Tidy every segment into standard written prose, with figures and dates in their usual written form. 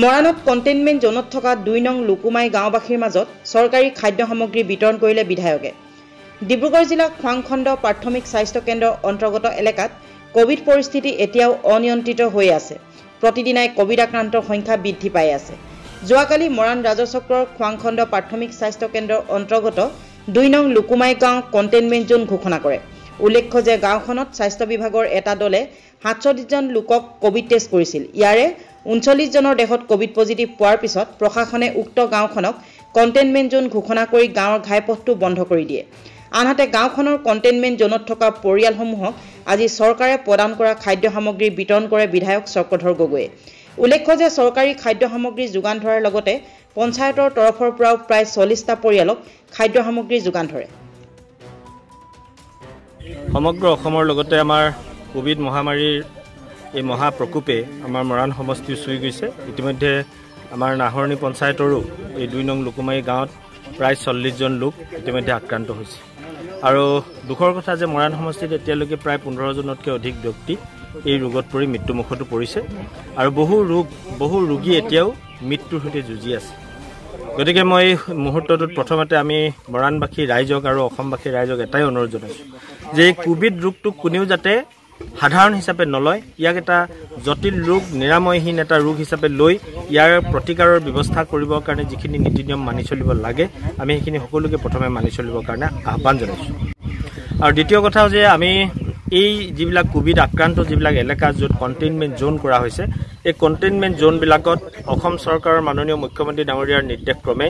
মৰাণত কন্টেইনমেন্ট জোনত থকা ২ নং লুকুমাই গাঁওবাসীৰ মাজত চৰকাৰী খাদ্য সামগ্ৰী বিতৰণ কৰিলে বিধায়কে। ডিব্ৰুগড় জিলা খোৱাংখণ্ড প্ৰাথমিক স্বাস্থ্য কেন্দ্ৰৰ অন্তৰ্গত এলেকাত কোভিড পৰিস্থিতি এতিয়াও অনিয়ন্ত্ৰিত হৈ আছে। প্ৰতিদিনাই কোভিড আক্ৰান্তৰ সংখ্যা বৃদ্ধি পাই আছে। যোৱাকালি মৰাণ ৰাজচক্ৰৰ খোৱাংখণ্ড প্ৰাথমিক স্বাস্থ্য কেন্দ্ৰৰ অন্তৰ্গত ২ নং লুকুমাই গাঁও কন্টেইনমেন্ট জোন ঘোষণা কৰে। উল্লেখ্য যে গাঁওখনত স্বাস্থ্য বিভাগৰ এটা দলে ৭০০ জন লোকক কোভিড টেষ্ট কৰিছিল। ইয়াৰে ৩৯ জনৰ দেহত কোভিড পজিটিভ পোৱাৰ পিছত প্ৰশাসনে উক্ত গাঁওখনক কন্টেইনমেন্ট জোন ঘোষণা কৰি গাঁৱৰ ঘাইপথটো বন্ধ কৰি দিয়ে। আনহাতে গাঁওখনৰ কন্টেইনমেন্ট জোনত থকা পৰিয়ালসমূহক আজি চৰকাৰে প্ৰদান কৰা খাদ্য সামগ্ৰী বিতৰণ কৰে বিধায়ক চক্ৰধৰ গগৈয়ে। উল্লেখ্য যে চৰকাৰী খাদ্য সামগ্ৰী যোগান ধৰাৰ লগতে পঞ্চায়তৰ তৰফৰ পৰাও প্ৰায় ৪০টা পৰিয়ালক খাদ্য সামগ্ৰী যোগান ধৰে। সমগ্ৰ অসমৰ লগতে আমাৰ কোভিড মহামাৰীৰ এই মহা প্ৰকোপে আমাৰ মৰাণ সমষ্টি চুই গৈছে। ইতিমধ্যে আমাৰ নাহৰণি পঞ্চায়তৰো এই ২ নং লুকুমাৰী গাঁৱত প্ৰায় ৪০জন লোক ইতিমধ্যে আক্ৰান্ত হৈছে। আৰু দুখৰ কথা যে মৰাণ সমষ্টিত এতিয়ালৈকে প্ৰায় ১৫জনতকৈ অধিক ব্যক্তি এই ৰোগত পৰি মৃত্যুমুখতো পৰিছে। আৰু বহু ৰোগী এতিয়াও মৃত্যুৰ সৈতে যুঁজি আছে। গতিকে মই এই মুহূৰ্তটোত প্ৰথমতে আমি মৰাণবাসী ৰাইজক আৰু অসমবাসী ৰাইজক এটাই অনুৰোধ জনাইছোঁ যে এই কোভিড ৰোগটোক কোনেও যাতে সাধাৰণ হিচাপে নলয়, ইয়াক এটা জটিল ৰোগ, নিৰাময়হীন এটা ৰোগ হিচাপে লৈ ইয়াৰ প্ৰতিকাৰৰ ব্যৱস্থা কৰিবৰ কাৰণে যিখিনি নীতি নিয়ম মানি চলিব লাগে আমি সেইখিনি সকলোকে প্ৰথমে মানি চলিবৰ কাৰণে আহ্বান জনাইছোঁ। আৰু দ্বিতীয় কথা যে আমি এই যিবিলাক কোভিড আক্ৰান্ত যিবিলাক এলেকা য'ত কণ্টেইনমেণ্ট জ'ন কৰা হৈছে, এই কণ্টেইনমেণ্ট জ'নবিলাকত অসম চৰকাৰৰ মাননীয় মুখ্যমন্ত্ৰী ডাঙৰীয়াৰ নিৰ্দেশক্ৰমে,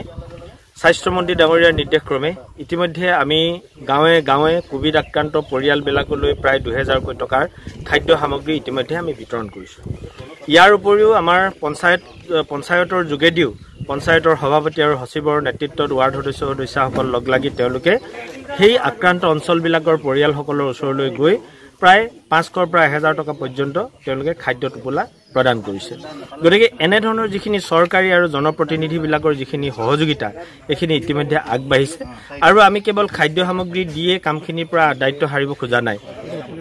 স্বাস্থ্যমন্ত্ৰী ডাঙৰীয়াৰ নিৰ্দেশক্ৰমে ইতিমধ্যে আমি গাঁৱে গাঁৱে কোভিড আক্ৰান্ত পৰিয়ালবিলাকলৈ প্ৰায় ২০০০কৈ টকাৰ খাদ্য সামগ্ৰী ইতিমধ্যে আমি বিতৰণ কৰিছোঁ। ইয়াৰ উপৰিও আমাৰ পঞ্চায়তৰ যোগেদিও পঞ্চায়তৰ সভাপতি আৰু সচিবৰ নেতৃত্বত ৱাৰ্ড সদস্যসকল লগ লাগি তেওঁলোকে সেই আক্ৰান্ত অঞ্চলবিলাকৰ পৰিয়ালসকলৰ ওচৰলৈ গৈ প্ৰায় ৫০০ৰ পৰা ১০০০ টকা পৰ্যন্ত তেওঁলোকে খাদ্য টোপোলা প্ৰদান কৰিছে। গতিকে এনেধৰণৰ যিখিনি চৰকাৰী আৰু জনপ্ৰতিনিধিবিলাকৰ যিখিনি সহযোগিতা এইখিনি ইতিমধ্যে আগবাঢ়িছে। আৰু আমি কেৱল খাদ্য সামগ্ৰী দিয়ে কামখিনিৰ পৰা দায়িত্ব সাৰিব খোজা নাই,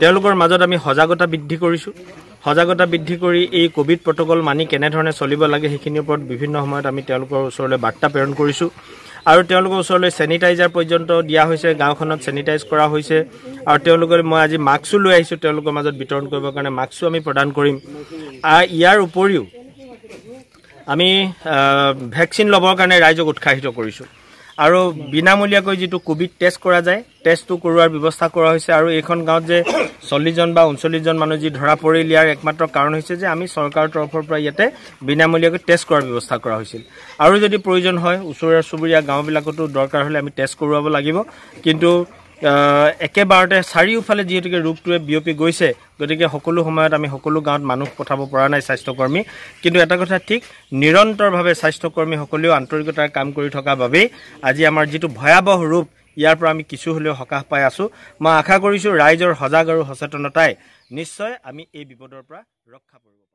তেওঁলোকৰ মাজত আমি সজাগতা বৃদ্ধি কৰিছোঁ। সজাগতা বৃদ্ধি কৰি এই কোভিড প্ৰট'কল মানি কেনেধৰণে চলিব লাগে সেইখিনিৰ ওপৰত বিভিন্ন সময়ত আমি তেওঁলোকৰ ওচৰলৈ বাৰ্তা প্ৰেৰণ কৰিছোঁ। আৰু তেওঁলোকৰ ওচৰলৈ চেনিটাইজাৰ পৰ্যন্ত দিয়া হৈছে, গাঁওখনত চেনিটাইজ কৰা হৈছে। আৰু তেওঁলোকৰ মই আজি মাস্কো লৈ আহিছোঁ, তেওঁলোকৰ মাজত বিতৰণ কৰিবৰ কাৰণে মাস্কো আমি প্ৰদান কৰিম। ইয়াৰ উপৰিও আমি ভেকচিন ল'বৰ কাৰণে ৰাইজক উৎসাহিত কৰিছোঁ। আৰু বিনামূলীয়াকৈ যিটো কোভিড টেষ্ট কৰা যায়, টেষ্টটো কৰোৱাৰ ব্যৱস্থা কৰা হৈছে। আৰু এইখন গাঁৱত যে ৪০জন বা ৩৯জন মানুহ যি ধৰা পৰিল, ইয়াৰ একমাত্ৰ কাৰণ হৈছে যে আমি চৰকাৰৰ তৰফৰ পৰা ইয়াতে বিনামূলীয়াকৈ টেষ্ট কৰাৰ ব্যৱস্থা কৰা হৈছিল। আৰু যদি প্ৰয়োজন হয় ওচৰৰ চুবুৰীয়া গাঁওবিলাকতো দৰকাৰ হ'লে আমি টেষ্ট কৰোৱাব লাগিব। কিন্তু একেবাৰতে চাৰিওফালে যিহেতুকে ৰোগটোৱে বিয়পি গৈছে, গতিকে সকলো সময়ত আমি সকলো গাঁৱত মানুহ পঠাব পৰা নাই স্বাস্থ্যকৰ্মী। কিন্তু এটা কথা ঠিক, নিৰন্তৰভাৱে স্বাস্থ্যকৰ্মীসকলেও আন্তৰিকতাৰ কাম কৰি থকা বাবেই আজি আমাৰ যিটো ভয়াৱহ ৰূপ, ইয়াৰ পৰা আমি কিছু হ'লেও সকাহ পাই আছোঁ। মই আশা কৰিছোঁ ৰাইজৰ সজাগ আৰু সচেতনতাই নিশ্চয় আমি এই বিপদৰ পৰা ৰক্ষা পৰিব।